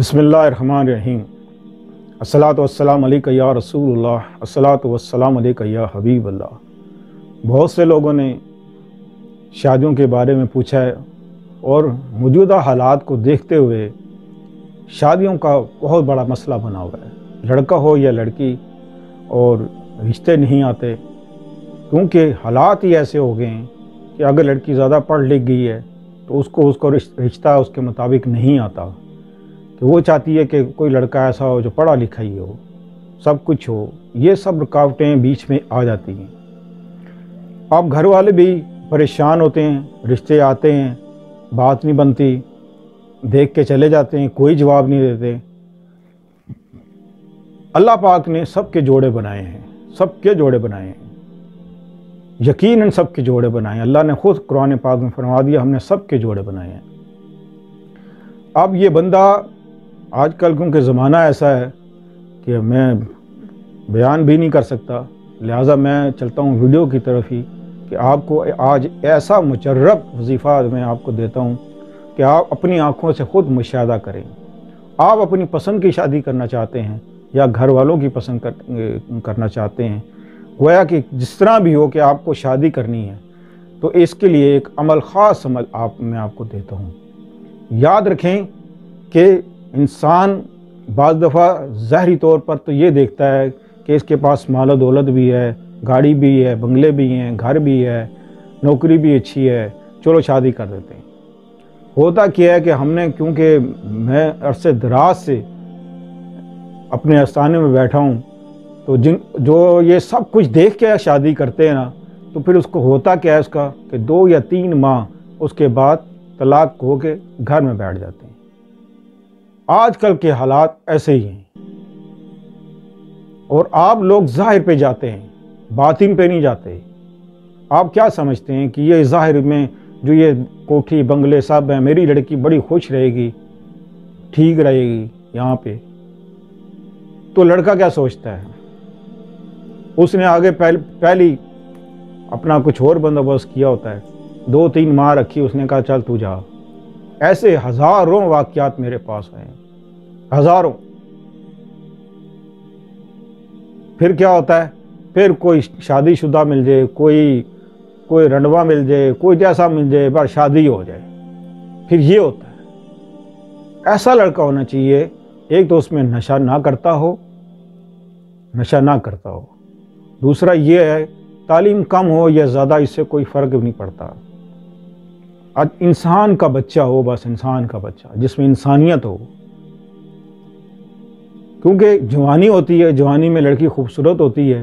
बिस्मिल्लाहिर्रहमानिर्रहीम। अस्सलातु वस्सलाम अलैका या रसूलुल्लाह, अस्सलातु वस्सलाम अलैका या हबीबल्लाह। बहुत से लोगों ने शादियों के बारे में पूछा है और मौजूदा हालात को देखते हुए शादियों का बहुत बड़ा मसला बना हुआ है। लड़का हो या लड़की और रिश्ते नहीं आते, क्योंकि हालात ही ऐसे हो गए हैं कि अगर लड़की ज़्यादा पढ़ लिख गई है तो उसको रिश्ता उसके मुताबिक नहीं आता, कि वो चाहती है कि कोई लड़का ऐसा हो जो पढ़ा लिखा ही हो, सब कुछ हो। ये सब रुकावटें बीच में आ जाती हैं। अब घर वाले भी परेशान होते हैं, रिश्ते आते हैं, बात नहीं बनती, देख के चले जाते हैं, कोई जवाब नहीं देते। अल्लाह पाक ने सबके जोड़े बनाए हैं, सबके जोड़े बनाए हैं, यकीनन सब के जोड़े बनाए हैं। अल्लाह ने ख़ुद कुरान पाक में फरमा दिया, हमने सब के जोड़े बनाए हैं। अब ये बंदा आजकल, क्योंकि ज़माना ऐसा है कि मैं बयान भी नहीं कर सकता, लिहाजा मैं चलता हूँ वीडियो की तरफ ही, कि आपको आज ऐसा मुजर्रब वजीफ़ा मैं आपको देता हूँ कि आप अपनी आँखों से ख़ुद मुशाहिदा करें। आप अपनी पसंद की शादी करना चाहते हैं या घर वालों की पसंद करना चाहते हैं, गोया कि जिस तरह भी हो कि आपको शादी करनी है, तो इसके लिए एक अमल, ख़ास अमल मैं आपको देता हूँ। याद रखें कि इंसान बाज़ दफ़ा ज़ाहरी तौर पर तो ये देखता है कि इसके पास माल दौलत भी है, गाड़ी भी है, बंगले भी हैं, घर भी है, नौकरी भी अच्छी है, चलो शादी कर देते हैं। होता क्या है कि हमने, क्योंकि मैं अरसे दराज से अपने आस्थाने में बैठा हूँ, तो जो ये सब कुछ देख के शादी करते हैं ना, तो फिर उसको होता क्या है उसका, कि 2 या 3 माह उसके बाद तलाक होके घर में बैठ जाते हैं। आजकल के हालात ऐसे ही हैं। और आप लोग ज़ाहिर पे जाते हैं, बातिन पे नहीं जाते। आप क्या समझते हैं कि ये ज़ाहिर में जो ये कोठी बंगले सब हैं, मेरी लड़की बड़ी खुश रहेगी, ठीक रहेगी यहाँ पे। तो लड़का क्या सोचता है, उसने आगे पहली अपना कुछ और बंदोबस्त किया होता है, 2-3 माह रखी, उसने कहा चल तू जा। ऐसे हज़ारों वाक़यात मेरे पास आए, हज़ारों। फिर क्या होता है, फिर कोई शादीशुदा मिल जाए, कोई रंडवा मिल जाए, कोई जैसा मिल जाए, बार शादी हो जाए। फिर ये होता है, ऐसा लड़का होना चाहिए एक तो उसमें नशा ना करता हो, दूसरा ये है तालीम कम हो या ज़्यादा, इससे कोई फ़र्क नहीं पड़ता। आज इंसान का बच्चा हो, बस इंसान का बच्चा जिसमें इंसानियत हो, क्योंकि जवानी होती है, जवानी में लड़की खूबसूरत होती है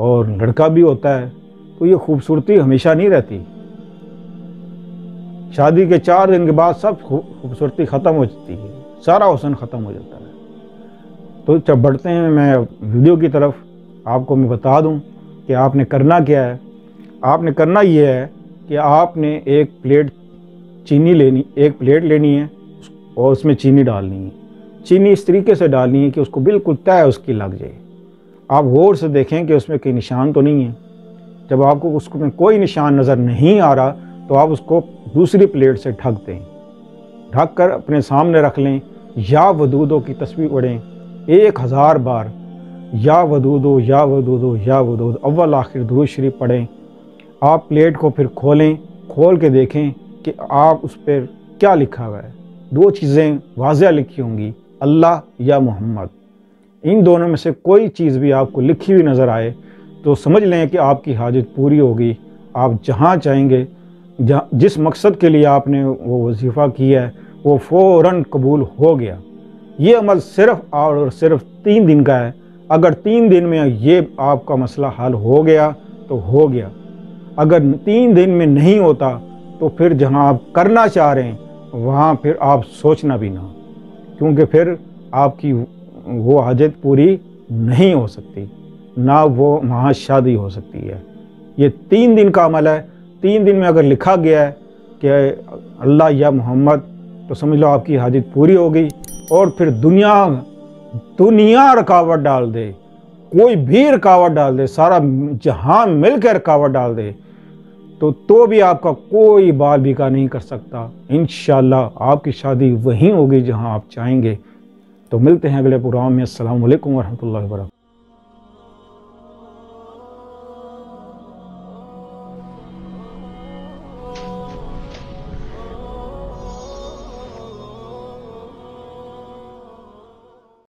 और लड़का भी होता है, तो ये खूबसूरती हमेशा नहीं रहती। शादी के 4 दिन के बाद सब खूबसूरती ख़त्म हो जाती है, सारा हुस्न ख़त्म हो जाता है। तो जब बढ़ते हैं मैं वीडियो की तरफ, आपको मैं बता दूं कि आपने करना क्या है। आपने करना ये है कि आपने एक प्लेट लेनी है और उसमें चीनी डालनी है। चीनी इस तरीके से डालनी है कि उसको बिल्कुल तय उसकी लग जाए। आप गौर से देखें कि उसमें कोई निशान तो नहीं है। जब आपको उसमें कोई निशान नज़र नहीं आ रहा, तो आप उसको दूसरी प्लेट से ढक दें, ढक कर अपने सामने रख लें। या वदूदो की तस्बीह पढ़ें 1000 बार, या वदूदो या वदूदो या वदूदो, अव्वल आखिर दुरूद शरीफ पढ़ें। आप प्लेट को फिर खोलें, खोल के देखें कि आप उस पर क्या लिखा हुआ है। 2 चीज़ें वाज़ह लिखी होंगी, अल्लाह या मोहम्मद। इन दोनों में से कोई चीज़ भी आपको लिखी हुई नज़र आए, तो समझ लें कि आपकी हाजत पूरी होगी। आप जहाँ चाहेंगे, जिस मकसद के लिए आपने वो वजीफ़ा किया है, वो फ़ौरन कबूल हो गया। ये अमल सिर्फ़ और सिर्फ 3 दिन का है। अगर 3 दिन में ये आपका मसला हल हो गया तो हो गया। अगर 3 दिन में नहीं होता, तो फिर जहाँ आप करना चाह रहे हैं वहाँ फिर आप सोचना भी ना, क्योंकि फिर आपकी वो हाजत पूरी नहीं हो सकती, ना वो वहाँ शादी हो सकती है। ये 3 दिन का अमल है। 3 दिन में अगर लिखा गया है कि अल्लाह या मोहम्मद, तो समझ लो आपकी हाजत पूरी हो गई। और फिर दुनिया रुकावट डाल दे, कोई भी रुकावट डाल दे, सारा जहां मिलकर रुकावट डाल दे, तो भी आपका कोई बाल बीका नहीं कर सकता। इंशाल्लाह आपकी शादी वहीं होगी जहां आप चाहेंगे। तो मिलते हैं अगले प्रोग्राम में। अस्सलाम वालेकुम वरहमतुल्लाहि वबरकातुहू।